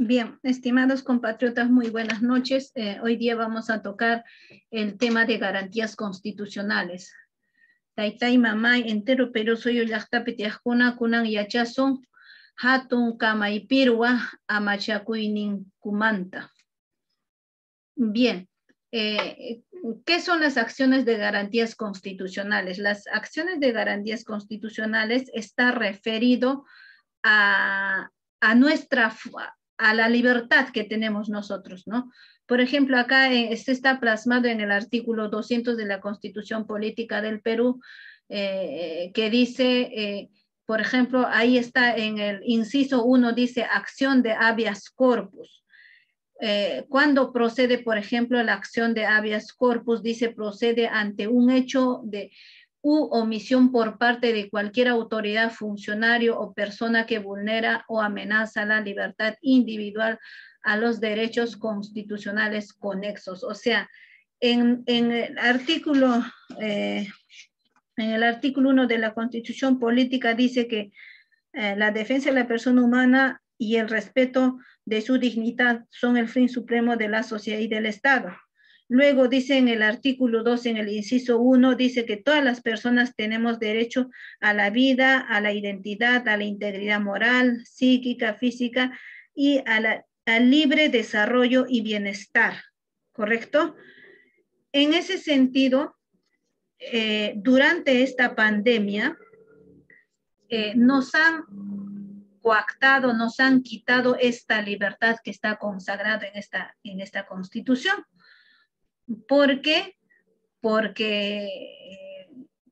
Bien, estimados compatriotas, muy buenas noches. Hoy día vamos a tocar el tema de garantías constitucionales. Taytay mamay entero Perú soy llaqtapitiajkuna kunan yachasun hatun kamaypirwa amachakuyninkumanta. Bien, ¿qué son las acciones de garantías constitucionales? Las acciones de garantías constitucionales está referido a la libertad que tenemos nosotros, ¿no? Por ejemplo, acá este está plasmado en el artículo 200 de la Constitución Política del Perú, que dice, por ejemplo, ahí está en el inciso 1, dice acción de habeas corpus. Cuando procede, por ejemplo, la acción de habeas corpus, dice procede ante un hecho de u omisión por parte de cualquier autoridad, funcionario o persona que vulnera o amenaza la libertad individual a los derechos constitucionales conexos. O sea, en el artículo 1 de la Constitución Política dice que la defensa de la persona humana y el respeto de su dignidad son el fin supremo de la sociedad y del Estado. Luego dice en el artículo 2, en el inciso 1, dice que todas las personas tenemos derecho a la vida, a la identidad, a la integridad moral, psíquica, física y al libre desarrollo y bienestar, ¿correcto? En ese sentido, durante esta pandemia, nos han coactado, nos han quitado esta libertad que está consagrada en esta Constitución. ¿Por qué? Porque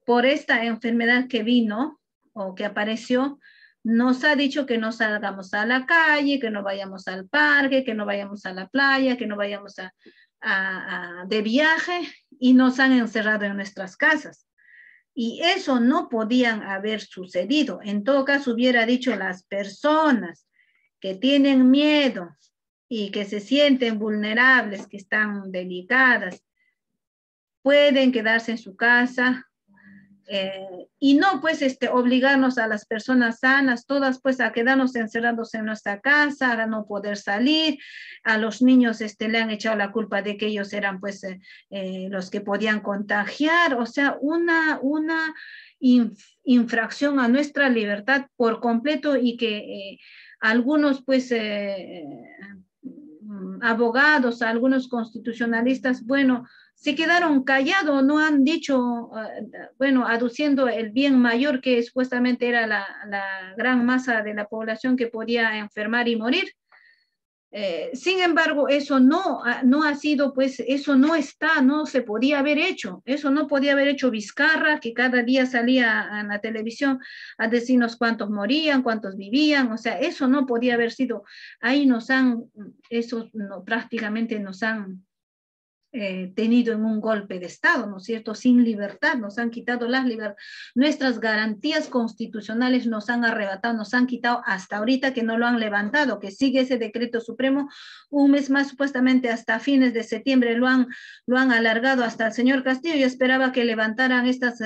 por esta enfermedad que vino o que apareció, nos ha dicho que no salgamos a la calle, que no vayamos al parque, que no vayamos a la playa, que no vayamos de viaje, y nos han encerrado en nuestras casas. Y eso no podían haber sucedido. En todo caso, hubiera dicho las personas que tienen miedo y que se sienten vulnerables, que están delicadas, pueden quedarse en su casa, y no pues obligarnos a las personas sanas, todas pues a quedarnos encerrados en nuestra casa, a no poder salir. A los niños le han echado la culpa de que ellos eran pues los que podían contagiar. O sea, una infracción a nuestra libertad por completo, y que algunos pues abogados, algunos constitucionalistas, bueno, se quedaron callados, no han dicho, bueno, aduciendo el bien mayor, que supuestamente era la gran masa de la población que podía enfermar y morir. Sin embargo, eso no ha sido, pues, eso no está, no se podía haber hecho. Eso no podía haber hecho Vizcarra, que cada día salía en la televisión a decirnos cuántos morían, cuántos vivían. O sea, eso no podía haber sido. Ahí prácticamente nos han tenido en un golpe de Estado, ¿no es cierto? Sin libertad, nos han quitado nuestras garantías constitucionales, nos han arrebatado, nos han quitado hasta ahorita que no lo han levantado, que sigue ese decreto supremo un mes más, supuestamente hasta fines de septiembre. Lo han alargado hasta el señor Castillo. Yo esperaba que levantaran estos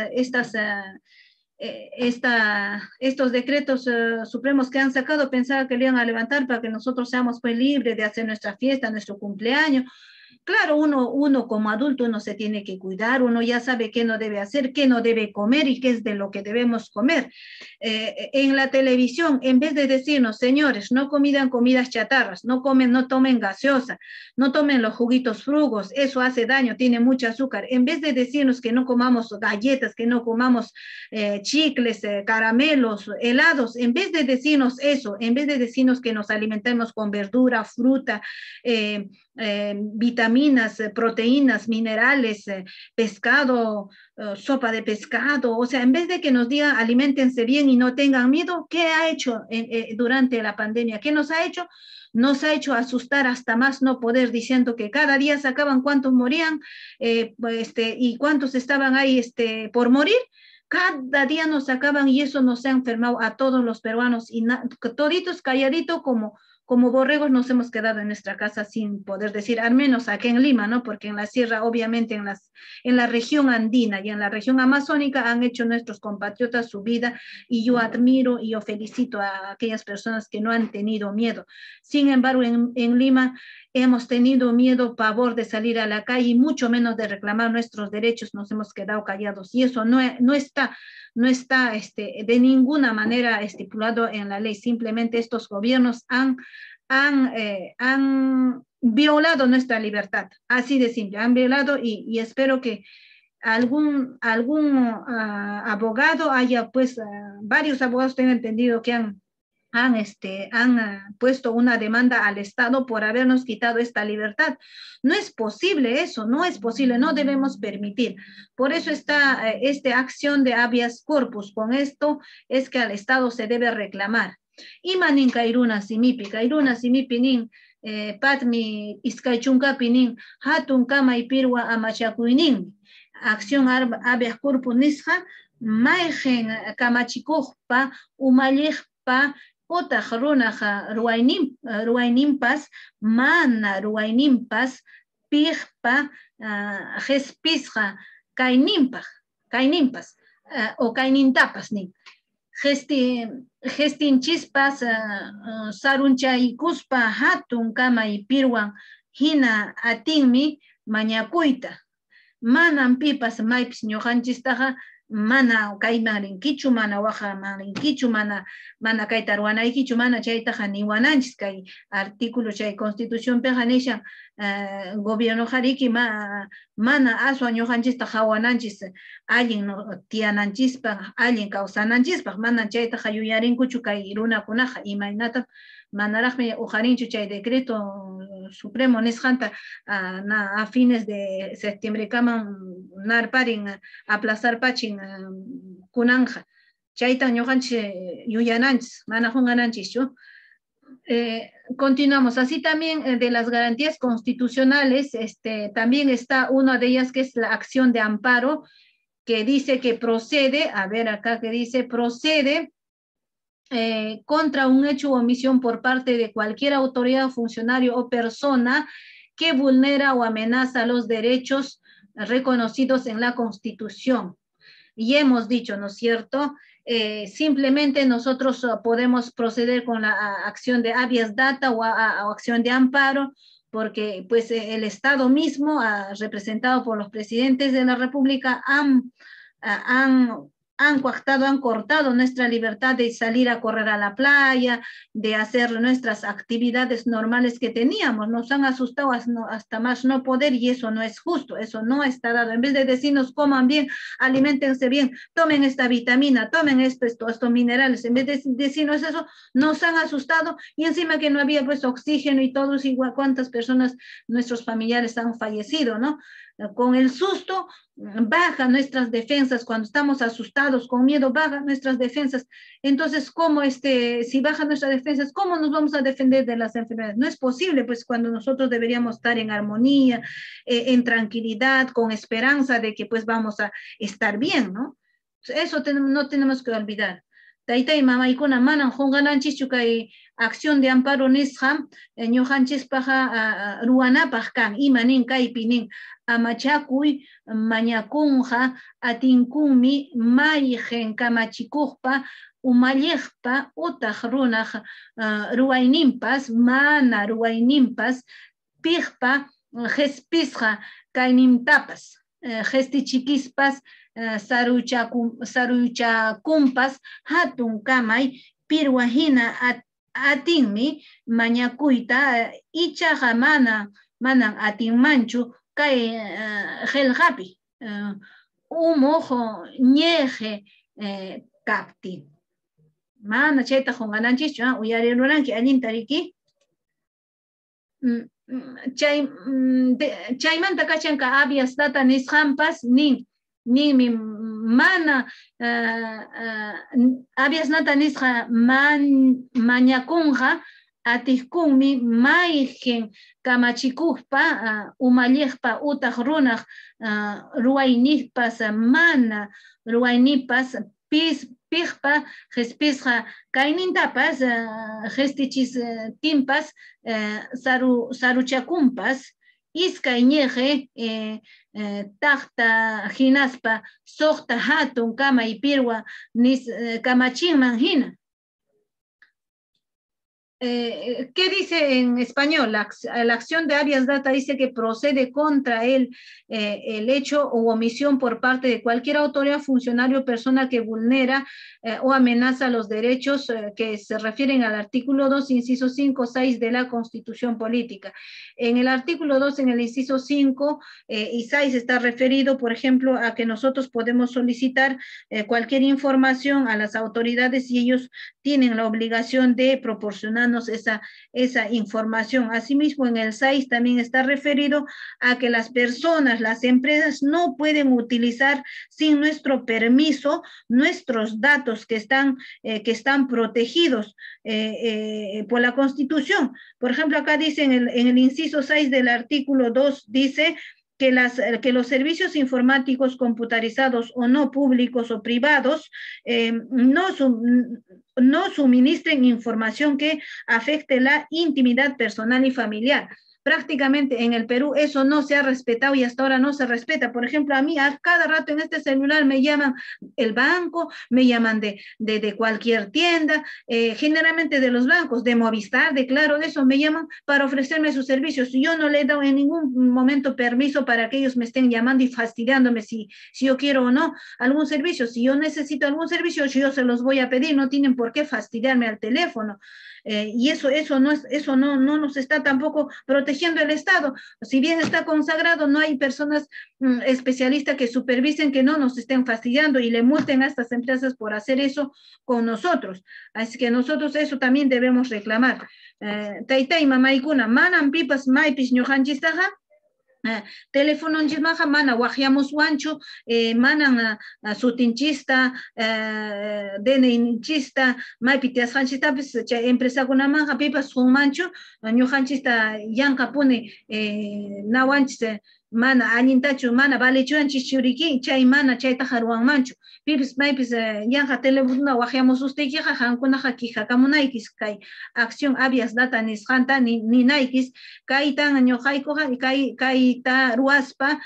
decretos supremos que han sacado. Pensaba que le iban a levantar para que nosotros seamos pues libres de hacer nuestra fiesta, nuestro cumpleaños. Claro, uno como adulto, uno se tiene que cuidar, uno ya sabe qué no debe hacer, qué no debe comer y qué es de lo que debemos comer. En la televisión, en vez de decirnos, señores, no coman comidas chatarras, no tomen gaseosa, no tomen los juguitos frugos, eso hace daño, tiene mucho azúcar. En vez de decirnos que no comamos galletas, que no comamos chicles, caramelos, helados, en vez de decirnos eso, en vez de decirnos que nos alimentemos con verdura, fruta, vitaminas, proteínas, minerales, pescado, sopa de pescado. O sea, en vez de que nos digan aliméntense bien y no tengan miedo, ¿qué ha hecho durante la pandemia? ¿Qué nos ha hecho? Nos ha hecho asustar hasta más no poder, diciendo que cada día sacaban cuántos morían y cuántos estaban ahí por morir. Cada día nos sacaban, y eso nos ha enfermado a todos los peruanos, y toditos calladitos como como borregos nos hemos quedado en nuestra casa sin poder decir, al menos aquí en Lima, ¿no? Porque en la sierra, obviamente, en la región andina y en la región amazónica han hecho nuestros compatriotas su vida, y yo admiro y yo felicito a aquellas personas que no han tenido miedo. Sin embargo, en Lima hemos tenido miedo, pavor de salir a la calle y mucho menos de reclamar nuestros derechos, nos hemos quedado callados, y eso no está de ninguna manera estipulado en la ley. Simplemente estos gobiernos han violado nuestra libertad, así de simple, han violado, y espero que algún abogado haya, pues varios abogados tengan entendido que han puesto una demanda al Estado por habernos quitado esta libertad. No es posible eso, no es posible, no debemos permitir. Por eso está esta acción de habeas corpus. Con esto es que al Estado se debe reclamar. Imanin kairuna simipi, kairuna simipinin, patmi iskaichunka pinin, hatun kama ipirwa amachakuinin, acción habeas corpus nisja, maigen kamachikujpa, umalijpa, otaj runaja ruainimpas, mana ruainimpas, pijpa, jespizja, kainimpas, o kainintapas nin. Gestin chispas, saruncha y cuspa, hatun kama y pirwan, hina atinmi, mañacuita. Manan pipas, maips ñojanchistaja, mana kaimarin kichu, mana waja marin kichu, mana kaitarwana y kichu, mana chaitaja ni wananchis, kai artículo chay constitución pejanisha, gobierno jariki, mana aswa ñojanchistaja wananchis, alguien no tiananchizpa, alguien causananchizpa, mana chaytaja yuyarinkuchu kay runakunaja, imaynata manarajme ujarinchu chay decreto supremo nishanta a fines de septiembre kaman narparin aplazar pachin kunanja chayta ñojanchi yuyananchis mana jungananchis. Continuamos. Así también de las garantías constitucionales, también está una de ellas que es la acción de amparo, que dice que procede, a ver acá que dice, procede contra un hecho o omisión por parte de cualquier autoridad, funcionario o persona que vulnera o amenaza los derechos reconocidos en la Constitución. Y hemos dicho, ¿no es cierto? Simplemente nosotros podemos proceder con la acción de habeas data o acción de amparo, porque pues el Estado mismo, representado por los presidentes de la República, han coartado, han cortado nuestra libertad de salir a correr a la playa, de hacer nuestras actividades normales que teníamos. Nos han asustado hasta más no poder, y eso no es justo, eso no está dado. En vez de decirnos coman bien, aliméntense bien, tomen esta vitamina, tomen estos minerales, en vez de decirnos eso, nos han asustado, y encima que no había pues oxígeno y todos igual, cuántas personas, nuestros familiares han fallecido, ¿no? Con el susto bajan nuestras defensas, cuando estamos asustados, con miedo, bajan nuestras defensas. Entonces, ¿cómo si bajan nuestras defensas, cómo nos vamos a defender de las enfermedades? No es posible, pues, cuando nosotros deberíamos estar en armonía, en tranquilidad, con esperanza de que, pues, vamos a estar bien, ¿no? Eso no tenemos que olvidar. Taita y mamá y con amanan hongananchichukai acción de amparo nisham ñohanchispaja ruanapajkan imanin kaipinin amachakui mañakunja atinkumi maijen kamachikujpa umayejpa utaj runaj ruainimpas mana ruainimpas pijpa jespizja kainimtapas gestichiquispas saruchacumpas, hatun kamay, pirwahina atinmi, mañacuita, ichaja manan atinmanchu, kay gelhapi, umojo, ñeje, kapti. Mana cheta jongananchichu, uyareluranki, anintariki. Chaymanta kachanka habeas data nishampas, nin mana habeas data nisha mañakunja atijkunmi maijen kamachikujpa umallijpa utaj runaj ruaynijpas mana ruaynipas pejpa, gespesja kainintapas, gestichis timpas, saruchakumpas, iskay ñeje tahta hinaspa sohta hatun kama ipirwa nis kamachinman hina. ¿Qué dice en español? La acción de habeas data dice que procede contra el hecho o omisión por parte de cualquier autoridad, funcionario o persona que vulnera o amenaza los derechos que se refieren al artículo 2, inciso 5, 6 de la Constitución Política. En el artículo 2, en el inciso 5 y 6 está referido, por ejemplo, a que nosotros podemos solicitar cualquier información a las autoridades y ellos tienen la obligación de proporcionar esa información. Asimismo, en el 6 también está referido a que las personas, las empresas no pueden utilizar sin nuestro permiso nuestros datos que están protegidos por la Constitución. Por ejemplo, acá dice en el inciso 6 del artículo 2, dice que los servicios informáticos computarizados o no, públicos o privados, no suministren información que afecte la intimidad personal y familiar. Prácticamente en el Perú eso no se ha respetado y hasta ahora no se respeta. Por ejemplo, a mí a cada rato en este celular me llaman el banco, me llaman de cualquier tienda, generalmente de los bancos, de Movistar, de Claro, de eso me llaman para ofrecerme sus servicios. Yo no le he dado en ningún momento permiso para que ellos me estén llamando y fastidiándome si yo quiero o no algún servicio. Si yo necesito algún servicio, yo se los voy a pedir, no tienen por qué fastidiarme al teléfono. Y eso no nos está tampoco protegiendo el Estado. Si bien está consagrado, no hay personas especialistas que supervisen que no nos estén fastidiando y le multen a estas empresas por hacer eso con nosotros. Así que nosotros eso también debemos reclamar. Taytay mamaykuna manan pipas maypis ñuqanchistaqa teléfono njismaja mana wajiamos wanchu mana sutinchista deninchista maipitias hanchista pues empresa kuna manja pipas humanchu ñuhanchista yanka pune nawanchis mana anintachu mana valechuanchis churiki chay mana chayta jarwan manchu pipas maipis yanja teléfono wajiamos ustequija jankunaja kijakamunaykis kay acción habeas data nishanta ninaykis kaytan ñuhaykuja kay ruaspa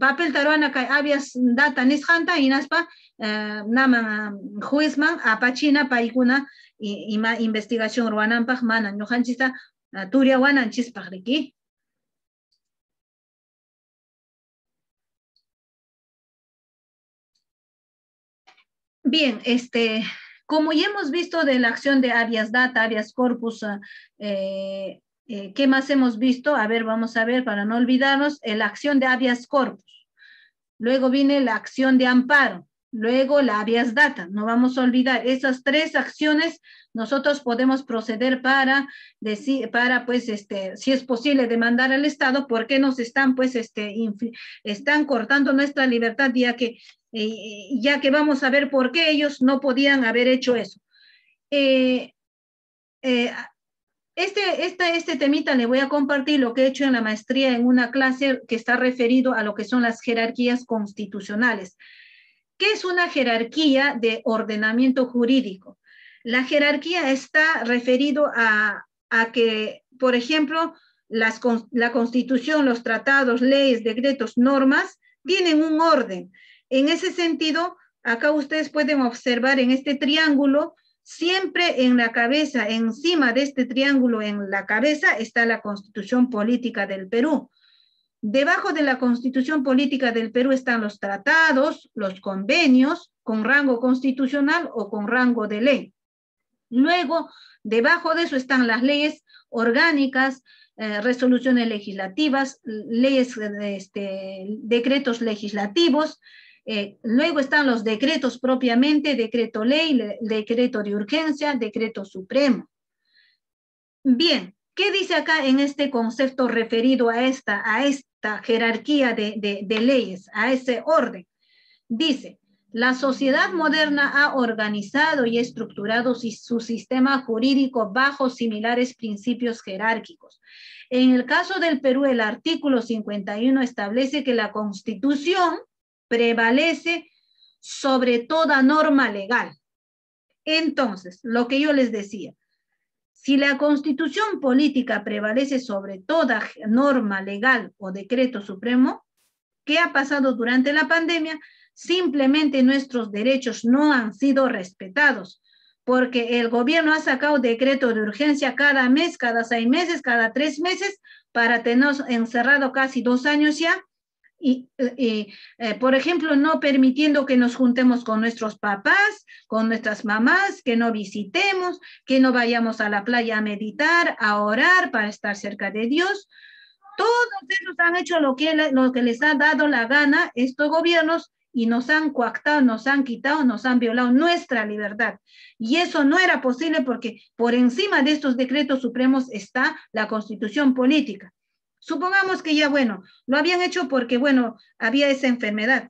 papel taruana kay habeas data nishanta inaspa naman juizman apachina paykuna ima investigación ruanampaj mana ñuhanchista turiawananchispaj riki. Bien, como ya hemos visto de la acción de habeas data, habeas corpus, ¿qué más hemos visto? A ver, vamos a ver para no olvidarnos, la acción de habeas corpus. Luego viene la acción de amparo. Luego la habeas data, no vamos a olvidar. Esas tres acciones nosotros podemos proceder para decir, si es posible, demandar al Estado porque nos están, están cortando nuestra libertad, ya que vamos a ver por qué ellos no podían haber hecho eso. Este temita le voy a compartir lo que he hecho en la maestría en una clase que está referido a lo que son las jerarquías constitucionales. ¿Qué es una jerarquía de ordenamiento jurídico? La jerarquía está referido a que, por ejemplo, la Constitución, los tratados, leyes, decretos, normas, tienen un orden. En ese sentido, acá ustedes pueden observar en este triángulo, siempre en la cabeza, encima de este triángulo en la cabeza, está la Constitución Política del Perú. Debajo de la Constitución Política del Perú están los tratados, los convenios con rango constitucional o con rango de ley. Luego, debajo de eso están las leyes orgánicas, resoluciones legislativas, leyes, decretos legislativos. Luego están los decretos propiamente, decreto ley, decreto de urgencia, decreto supremo. Bien. ¿Qué dice acá en este concepto referido a esta jerarquía de leyes, a ese orden? Dice, la sociedad moderna ha organizado y estructurado su sistema jurídico bajo similares principios jerárquicos. En el caso del Perú, el artículo 51 establece que la Constitución prevalece sobre toda norma legal. Entonces, lo que yo les decía, si la Constitución política prevalece sobre toda norma legal o decreto supremo, ¿qué ha pasado durante la pandemia? Simplemente nuestros derechos no han sido respetados, porque el gobierno ha sacado decreto de urgencia cada mes, cada 6 meses, cada 3 meses, para tenernos encerrado casi 2 años ya, y por ejemplo, no permitiendo que nos juntemos con nuestros papás, con nuestras mamás, que no visitemos, que no vayamos a la playa a meditar, a orar, para estar cerca de Dios. Todos ellos han hecho lo que les ha dado la gana estos gobiernos, y nos han coactado, nos han quitado, nos han violado nuestra libertad. Y eso no era posible porque por encima de estos decretos supremos está la Constitución política. Supongamos que ya, bueno, lo habían hecho porque, bueno, había esa enfermedad.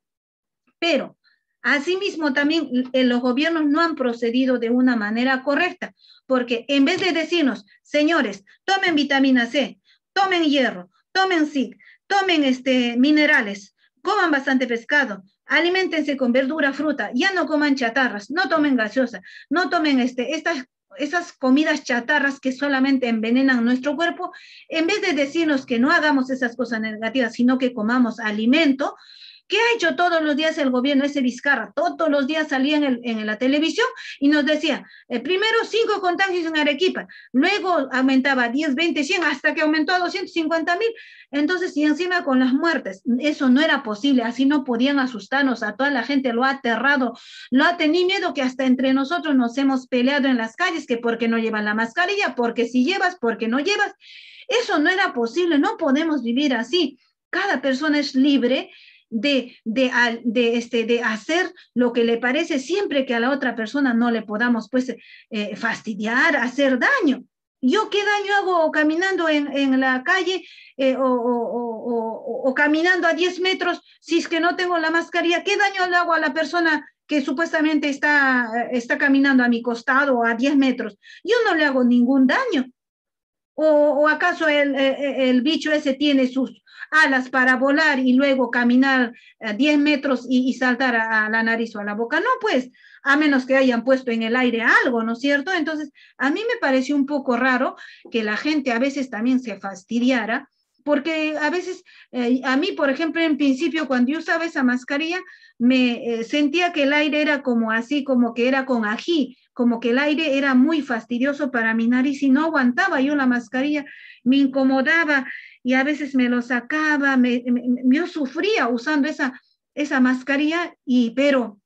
Pero, asimismo, también los gobiernos no han procedido de una manera correcta, porque en vez de decirnos, señores, tomen vitamina C, tomen hierro, tomen zinc, tomen minerales, coman bastante pescado, aliméntense con verdura, fruta, ya no coman chatarras, no tomen gaseosa, no tomen esas comidas chatarras que solamente envenenan nuestro cuerpo. En vez de decirnos que no hagamos esas cosas negativas, sino que comamos alimento, ¿qué ha hecho todos los días el gobierno? Ese Vizcarra, todos los días salía en la televisión y nos decía, primero 5 contagios en Arequipa, luego aumentaba 10, 20, 100, hasta que aumentó a 250.000, entonces, y encima con las muertes. Eso no era posible, así no podían asustarnos, a toda la gente lo ha aterrado, lo ha tenido miedo, que hasta entre nosotros nos hemos peleado en las calles, que porque no llevan la mascarilla, porque si llevas, porque no llevas. Eso no era posible, no podemos vivir así. Cada persona es libre de hacer lo que le parece, siempre que a la otra persona no le podamos pues fastidiar, hacer daño. ¿Yo qué daño hago caminando en la calle o caminando a 10 metros si es que no tengo la mascarilla? ¿Qué daño le hago a la persona que supuestamente está caminando a mi costado o a 10 metros? Yo no le hago ningún daño. ¿O acaso el bicho ese tiene sus alas para volar y luego caminar 10 metros y saltar a la nariz o a la boca? No, pues, a menos que hayan puesto en el aire algo, ¿no es cierto? Entonces, a mí me pareció un poco raro que la gente a veces también se fastidiara, porque a veces, a mí, por ejemplo, en principio, cuando yo usaba esa mascarilla, me sentía que el aire era como así, como que era con ají, como que el aire era muy fastidioso para mi nariz y no aguantaba yo la mascarilla, me incomodaba y a veces me lo sacaba, yo sufría usando esa mascarilla, pero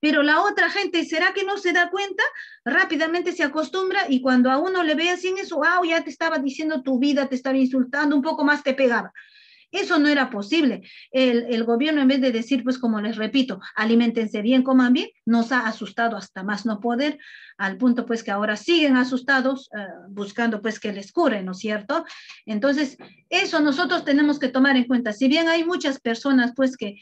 la otra gente, ¿será que no se da cuenta? Rápidamente se acostumbra y cuando a uno le ve así en eso, ah, ya te estaba diciendo tu vida, te estaba insultando, un poco más te pegaba. Eso no era posible. El gobierno, en vez de decir, pues como les repito, aliméntense bien, coman bien, nos ha asustado hasta más no poder, al punto pues que ahora siguen asustados, buscando pues que les cure, ¿no es cierto? Entonces, eso nosotros tenemos que tomar en cuenta. Si bien hay muchas personas pues que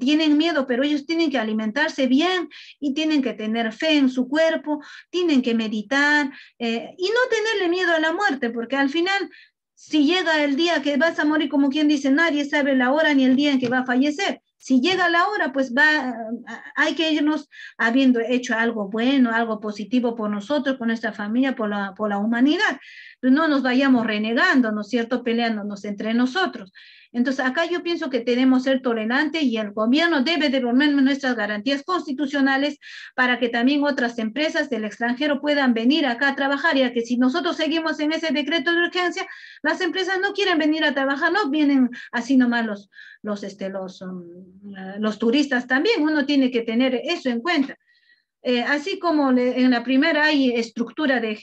tienen miedo, pero ellos tienen que alimentarse bien y tienen que tener fe en su cuerpo, tienen que meditar y no tenerle miedo a la muerte, porque al final, si llega el día que vas a morir, como quien dice, nadie sabe la hora ni el día en que va a fallecer. Si llega la hora, pues hay que irnos habiendo hecho algo bueno, algo positivo por nosotros, por nuestra familia, por la humanidad. No nos vayamos renegando, ¿no es cierto?, peleándonos entre nosotros. Entonces, acá yo pienso que tenemos que ser tolerantes y el gobierno debe devolvernos nuestras garantías constitucionales para que también otras empresas del extranjero puedan venir acá a trabajar, ya que si nosotros seguimos en ese decreto de urgencia, las empresas no quieren venir a trabajar, no vienen así nomás los turistas también. Uno tiene que tener eso en cuenta. Así como en la primera hay estructura de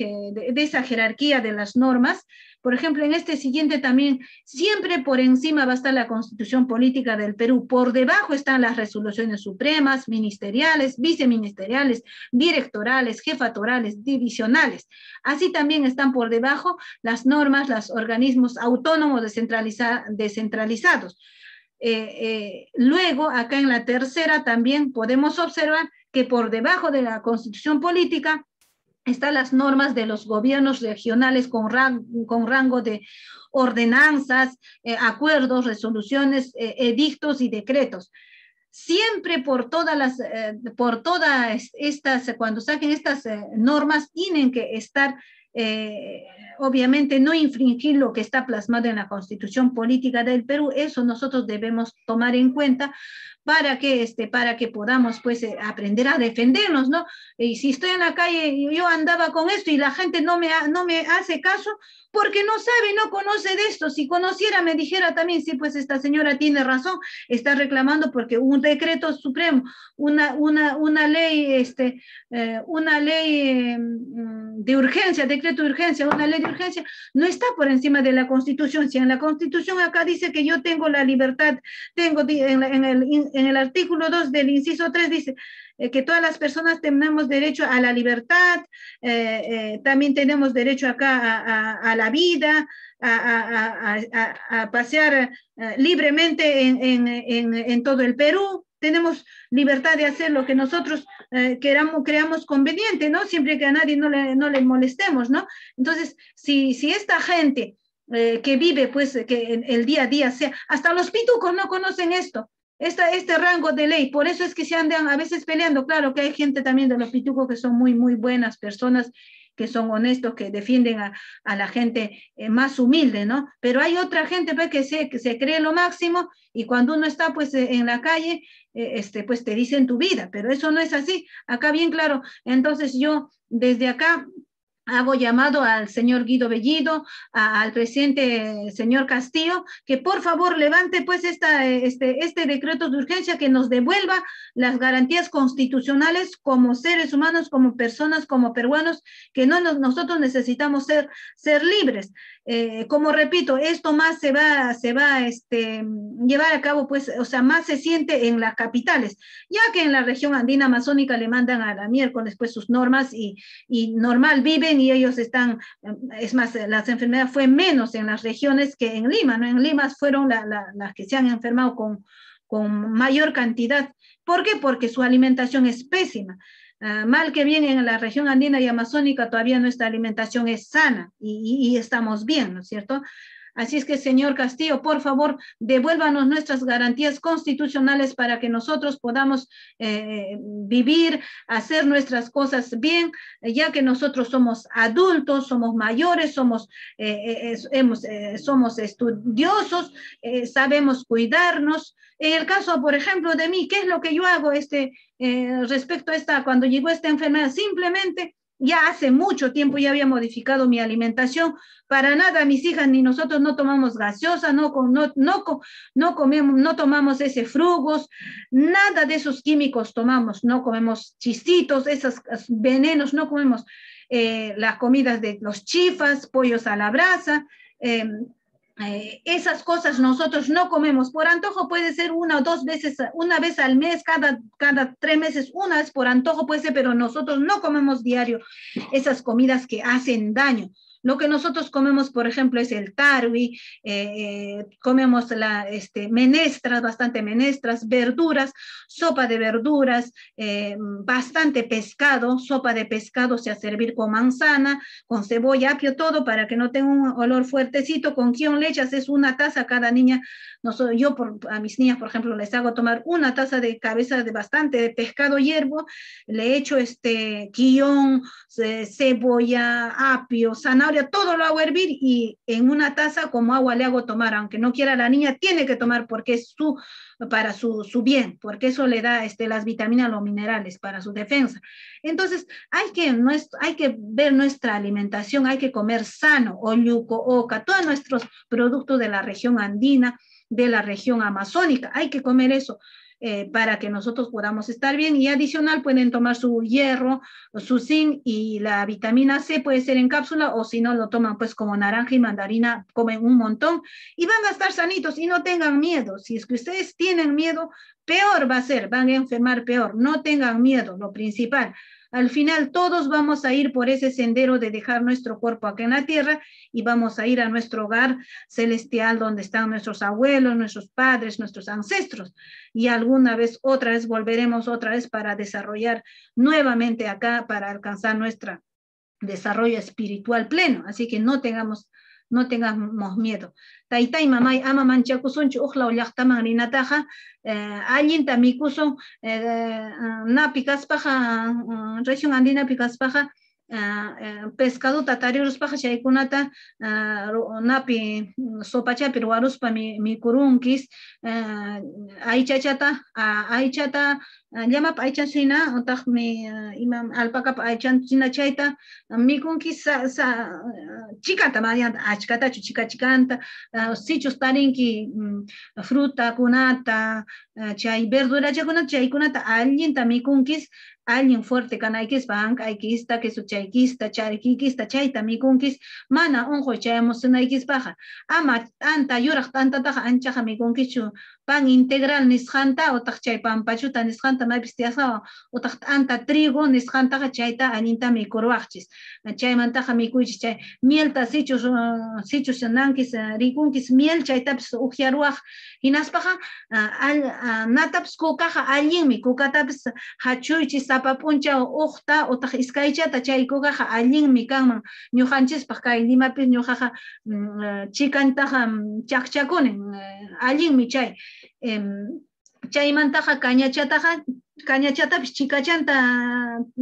esa jerarquía de las normas, por ejemplo, en este siguiente también, siempre por encima va a estar la Constitución política del Perú, por debajo están las resoluciones supremas, ministeriales, viceministeriales, directorales, jefaturales, divisionales. Así también están por debajo las normas, los organismos autónomos descentralizados. Luego, acá en la tercera también podemos observar que por debajo de la Constitución política están las normas de los gobiernos regionales con rango de ordenanzas, acuerdos, resoluciones, edictos y decretos. siempre cuando saquen estas normas, tienen que estar, obviamente, no infringir lo que está plasmado en la Constitución Política del Perú. Eso nosotros debemos tomar en cuenta para que podamos, pues, aprender a defendernos, ¿no? Y si estoy en la calle, yo andaba con esto y la gente no me hace caso porque no sabe, no conoce de esto. Si conociera, me dijera también, sí, pues esta señora tiene razón, está reclamando porque un decreto supremo, una ley de urgencia, decreto de urgencia, una ley de urgencia, no está por encima de la Constitución. Si en la Constitución acá dice que yo tengo la libertad, en el artículo 2 del inciso 3 dice que todas las personas tenemos derecho a la libertad, también tenemos derecho acá a la vida, a pasear libremente en todo el Perú. Tenemos libertad de hacer lo que nosotros creamos conveniente, ¿no? Siempre que a nadie no le molestemos, ¿no? Entonces, si esta gente que vive, pues, que el día a día sea, hasta los pitucos no conocen esto, este rango de ley, por eso es que se andan a veces peleando. Claro que hay gente también de los pitucos que son muy, muy buenas personas, que son honestos, que defienden a la gente más humilde, ¿no? Pero hay otra gente, pues, que se cree lo máximo, y cuando uno está, pues, en la calle, pues te dicen tu vida, pero eso no es así, acá bien claro. Entonces yo desde acá hago llamado al señor Guido Bellido, al presidente señor Castillo, que por favor levante, pues, este decreto de urgencia que nos devuelva las garantías constitucionales como seres humanos, como personas, como peruanos, que nosotros necesitamos ser libres. Como repito, esto más se va a llevar a cabo, pues, o sea, más se siente en las capitales, ya que en la región andina amazónica le mandan a la miércoles, pues, sus normas y normal viven, y ellos están, es más, las enfermedades fue menos en las regiones que en Lima, ¿no? En Lima fueron las que se han enfermado con mayor cantidad. ¿Por qué? Porque su alimentación es pésima. Mal que bien, en la región andina y amazónica todavía nuestra alimentación es sana y estamos bien, ¿no es cierto? Así es que, señor Castillo, por favor, devuélvanos nuestras garantías constitucionales para que nosotros podamos vivir, hacer nuestras cosas bien, ya que nosotros somos adultos, somos mayores, somos estudiosos, sabemos cuidarnos. En el caso, por ejemplo, de mí, ¿qué es lo que yo hago respecto a esta, cuando llegó esta enfermedad? Simplemente, ya hace mucho tiempo ya había modificado mi alimentación. Para nada, mis hijas ni nosotros no tomamos gaseosa, no comemos, no tomamos ese frugos, nada de esos químicos tomamos, no comemos chistitos, esos venenos, no comemos las comidas de los chifas, pollos a la brasa, esas cosas nosotros no comemos. Por antojo puede ser una o dos veces, una vez al mes, cada 3 meses, una vez por antojo puede ser, pero nosotros no comemos diario esas comidas que hacen daño. Lo que nosotros comemos, por ejemplo, es el tarwi, comemos menestras, bastante menestras, verduras, sopa de verduras, bastante pescado, sopa de pescado, o sea, servir con manzana, con cebolla, apio, todo para que no tenga un olor fuertecito. ¿Con quién le echas? Es una taza cada niña. Yo a mis niñas, por ejemplo, les hago tomar una taza de cabeza de bastante de pescado hierbo, le echo quillón, cebolla, apio, zanahoria, todo lo hago hervir y en una taza como agua le hago tomar, aunque no quiera la niña, tiene que tomar porque es para su bien, porque eso le da las vitaminas, los minerales para su defensa. Entonces hay que ver nuestra alimentación, hay que comer sano, olluco, oca, todos nuestros productos de la región andina, de la región amazónica, hay que comer eso. Para que nosotros podamos estar bien, y adicional pueden tomar su hierro, su zinc, y la vitamina C puede ser en cápsula, o si no lo toman, pues, como naranja y mandarina, comen un montón y van a estar sanitos. Y no tengan miedo, si es que ustedes tienen miedo, peor va a ser, van a enfermar peor. No tengan miedo, lo principal. Al final todos vamos a ir por ese sendero de dejar nuestro cuerpo acá en la tierra y vamos a ir a nuestro hogar celestial, donde están nuestros abuelos, nuestros padres, nuestros ancestros, y alguna vez, otra vez, volveremos otra vez para desarrollar nuevamente acá, para alcanzar nuestro desarrollo espiritual pleno. Así que no tengamos no tengamos miedo. Taita y mamá y ama manchakusun chuhla ullahtaman rinataja, allinta mikusun, na picaspaja, región andina picaspaja, pescado tatariurus paja chaykunata, napi sopacha peruaruspa mi kurunquis, aichachata, aichata, llama paichanchina, otah mi imam alpaca paichanchina chaita, mi kunquis chicata mariant, achcata, chica chicanta, sichus tarinki, fruta, kunata, chay verdura chaykunata, allinta mi kunquis. Alguien fuerte canaikis bank aikista que su chaikista charikista chaita mikunkis mana onjo chaemos naikis baja ama anta yuraq tanta taja anchaja mikunkichu pan integral nishanta o tachay pan pachuta nishanta mabistiasa o tacht anta trigo nishanta chaita aninta mikurwachis chay mantaja mikuichis chay miel tasichus sichus nankis rikunkis miel chaitaps ujiaruaj hinaspaja al nataps kukaja alguien mikukataps hachuichis papuncha ojta o tajiscaichata chaikogaja allin mikanman ñuhanchispaj kay Limapis ñujaja chikantaja chaqchakunin allin michay chaymantaja cañachataja cañachatapis chikachanta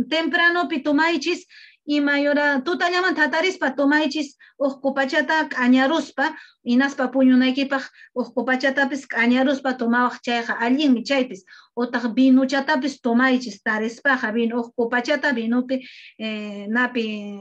tempranopi tumaychis imayora tutallaman tatarispa tumaychis ojkupachata añaruspa inaspa puñunaykipaj ojkupachatapis añaruspa tumawaj chayqa allin michaypis otaq vinuchatapis tomaychis tarispaja vino ojkupachata vinupi napi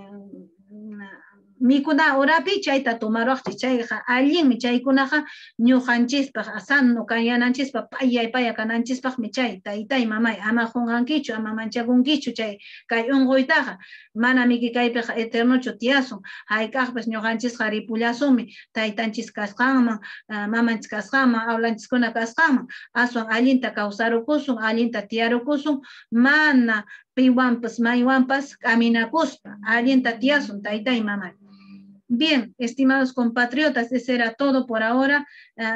mikuna orapi chayta tomarojchis chayqa allinmi chaykunaqa ñuqanchispaqa asanu kayananchispaq payay paya kananchispaqa michay taytay mamay ama qunqankichu ama manchakunkichu chay kay unquytaqa mana miki kaypiqa eternochu tiyasun hayk'aqpas ñuqanchisqa ripullasumi taytanchis kasqanman mamanchis kasqanman awlanchiskuna kasqanman aswan allinta kawsarukusun allinta tiyarukusun mana piwanpas maywanpas caminakuspa allinta tiyasun taytay mamay. Bien, estimados compatriotas, eso era todo por ahora.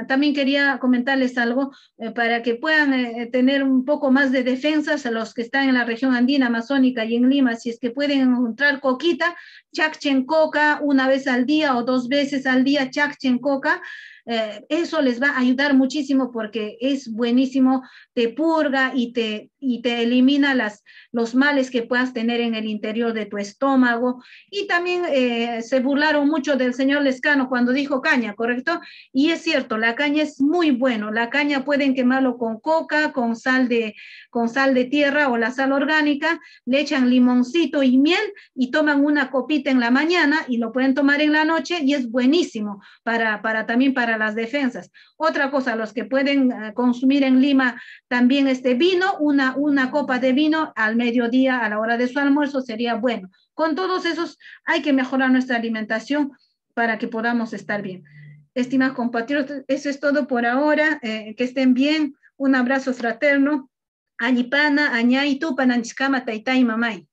También quería comentarles algo para que puedan tener un poco más de defensas a los que están en la región andina, amazónica y en Lima. Si es que pueden encontrar coquita, chaqchen coca una vez al día o dos veces al día, chaqchen coca. Eso les va a ayudar muchísimo porque es buenísimo, te purga y te elimina los males que puedas tener en el interior de tu estómago. Y también se burlaron mucho del señor Lescano cuando dijo caña, ¿correcto? Y es cierto, la caña es muy bueno. La caña pueden quemarlo con coca, con sal de tierra o la sal orgánica, le echan limoncito y miel y toman una copita en la mañana y lo pueden tomar en la noche y es buenísimo para las defensas. Otra cosa, los que pueden consumir en Lima también vino, una copa de vino al mediodía a la hora de su almuerzo sería bueno. Con todos esos hay que mejorar nuestra alimentación para que podamos estar bien. Estimados compatriotas, eso es todo por ahora. Que estén bien. Un abrazo fraterno. Añipana, añaitu, pananchikama, taitai, mamay.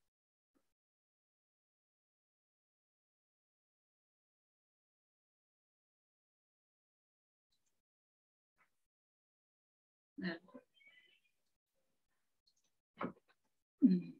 Mm-hmm.